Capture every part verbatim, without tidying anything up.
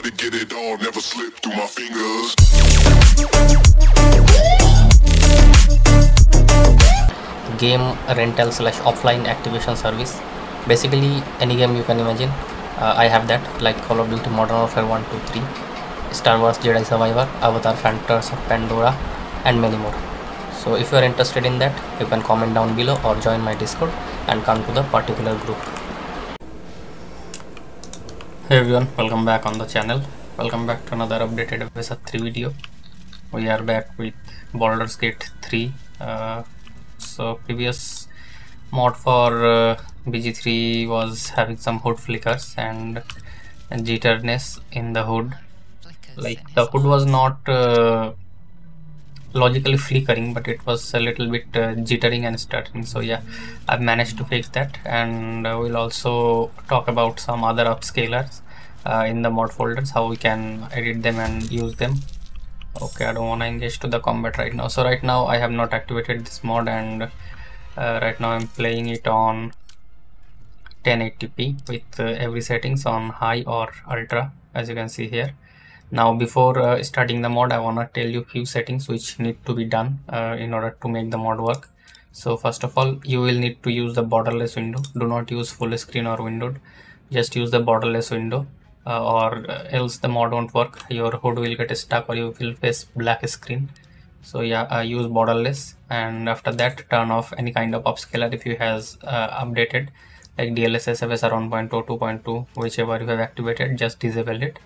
try to get it all, never slip through my fingers. Game rental slash offline activation service. Basically any game you can imagine, uh, I have that, like Call of Duty, Modern Warfare one, two, three, Star Wars Jedi Survivor, Avatar, Hunters of Pandora, and many more. So if you are interested in that, you can comment down below or join my Discord and come to the particular group. Hey everyone, welcome back on the channel. Welcome back to another updated F S R three video. We are back with Baldur's Gate three. Uh, so previous mod for uh, B G three was having some H U D flickers and jitterness in the H U D. Like the H U D was not uh, logically flickering, but it was a little bit uh, jittering and stuttering. So yeah, I've managed to fix that, and uh, we'll also talk about some other upscalers uh, in the mod folders, how we can edit them and use them. Okay, I don't want to engage to the combat right now. So right now I have not activated this mod, and uh, right now I'm playing it on ten eighty p with uh, every settings on high or ultra, as you can see here. Now before uh, starting the mod, I want to tell you few settings which need to be done uh, in order to make the mod work. So first of all, you will need to use the borderless window. Do not use full screen or windowed, just use the borderless window, uh, or uh, else the mod won't work. Your H U D will get stuck or you will face black screen. So yeah, uh, use borderless, and after that turn off any kind of upscaler if you has uh, updated, like D L S S, F S R one point oh, two point two, whichever you have activated, just disable it.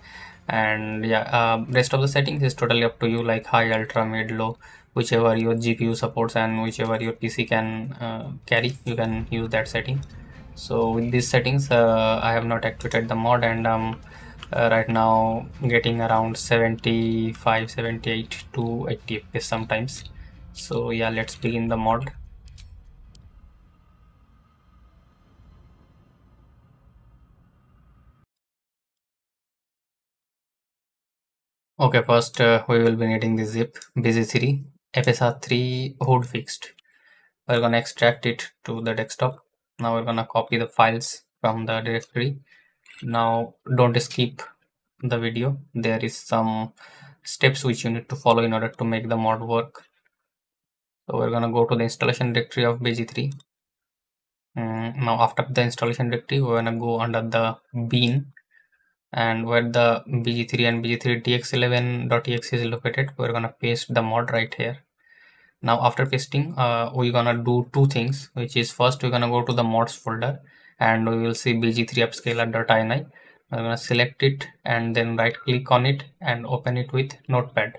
And yeah, uh, rest of the settings is totally up to you, like high, ultra, mid, low, whichever your G P U supports and whichever your P C can uh, carry, you can use that setting. So with these settings, uh, I have not activated the mod, and um, uh, right now getting around seventy-five, seventy-eight to eighty F P S sometimes. So yeah, let's begin the mod. Okay, first uh, we will be needing the zip B G three F S R three H U D fixed. We're gonna extract it to the desktop. Now we're gonna copy the files from the directory. Now don't skip the video. There is some steps which you need to follow in order to make the mod work. So we're gonna go to the installation directory of B G three. Mm, now after the installation directory, we're gonna go under the bin. And where the B G three and b g three d x eleven dot e x e is located, we're gonna paste the mod right here. Now after pasting, uh, we're gonna do two things, which is first we're gonna go to the mods folder and we will see b g three upscaler dot i n i. We're gonna select it and then right click on it and open it with Notepad.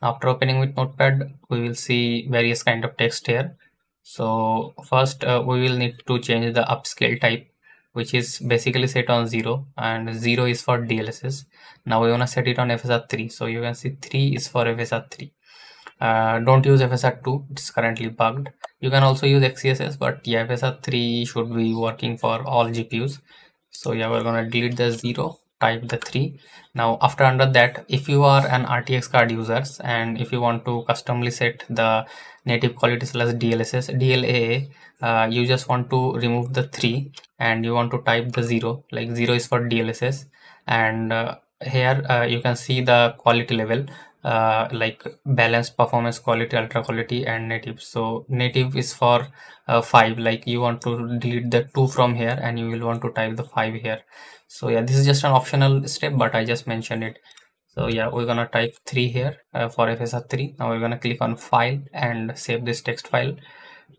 After opening with Notepad, we will see various kind of text here. So first uh, we will need to change the upscale type, which is basically set on zero, and zero is for D L S S. Now we want to set it on F S R three. So you can see three is for F S R three. Uh, don't use F S R two, it's currently bugged. You can also use X C S S, but yeah, F S R three should be working for all G P Us. So yeah, we're gonna delete the zero, type the three. Now after under that, if you are an R T X card users and if you want to customly set the native quality slash D L S S, D L A A, uh, you just want to remove the three and you want to type the zero, like zero is for D L S S. And uh, here uh, you can see the quality level, uh, like balanced, performance, quality, ultra quality, and native. So native is for uh, five, like you want to delete the two from here and you will want to type the five here. So yeah, this is just an optional step, but I just mentioned it. So yeah, we're gonna type three here uh, for F S R three. Now we're gonna click on file and save this text file.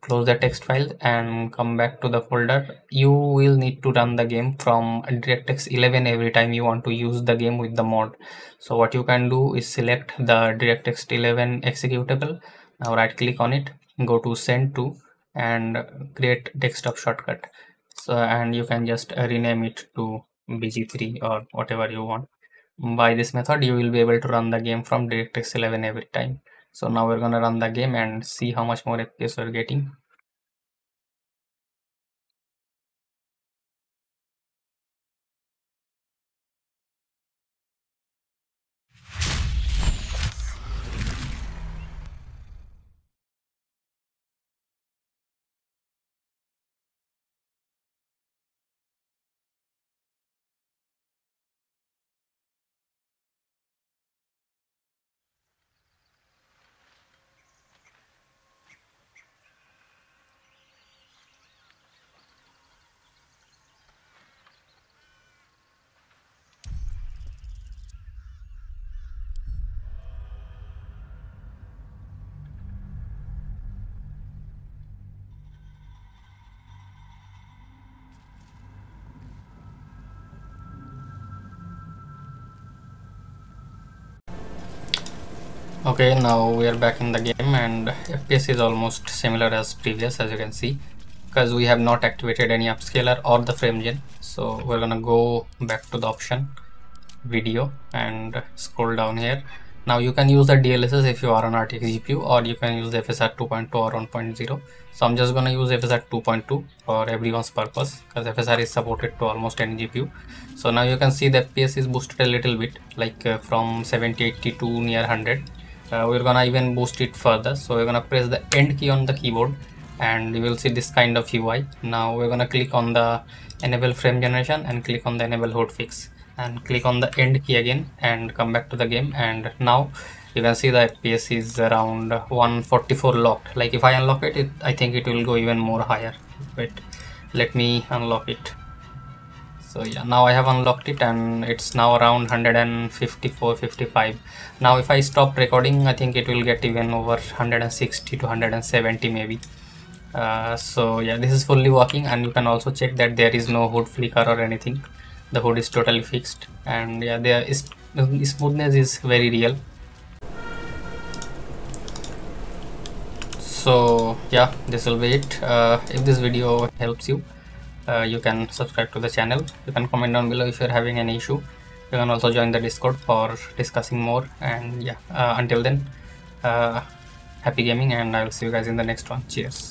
Close the text file and come back to the folder. You will need to run the game from DirectX eleven every time you want to use the game with the mod. So what you can do is select the DirectX eleven executable. Now right click on it, go to send to, and create desktop shortcut. So and you can just rename it to B G three or whatever you want. By this method you will be able to run the game from DirectX eleven every time. So now we're gonna run the game and see how much more F P S we're getting. Okay, now we are back in the game and F P S is almost similar as previous, as you can see, because we have not activated any upscaler or the frame gen. So we're gonna go back to the option video and scroll down here. Now you can use the D L S S if you are on R T X G P U, or you can use the F S R two point two or one point zero. So I'm just gonna use F S R two point two for everyone's purpose, because F S R is supported to almost any G P U. So now you can see the F P S is boosted a little bit, like uh, from seventy, eighty to near one hundred. Uh, we're gonna even boost it further, so we're gonna press the end key on the keyboard and you will see this kind of U I. Now we're gonna click on the enable frame generation and click on the enable H U D fix and click on the end key again and come back to the game, and now you can see the F P S is around one forty-four locked. Like if I unlock it, it I think it will go even more higher. Wait, let me unlock it. So yeah, now I have unlocked it and it's now around one fifty-four, fifty-five. Now if I stop recording, I think it will get even over one sixty to one seventy maybe. Uh, so yeah, this is fully working, and you can also check that there is no H U D flicker or anything. The H U D is totally fixed, and yeah, the smoothness is very real. So yeah, this will be it. Uh, if this video helps you, Uh, you can subscribe to the channel. You can comment down below if you're having any issue. You can also join the Discord for discussing more, and yeah, uh, until then, uh, happy gaming, and I will see you guys in the next one. Cheers.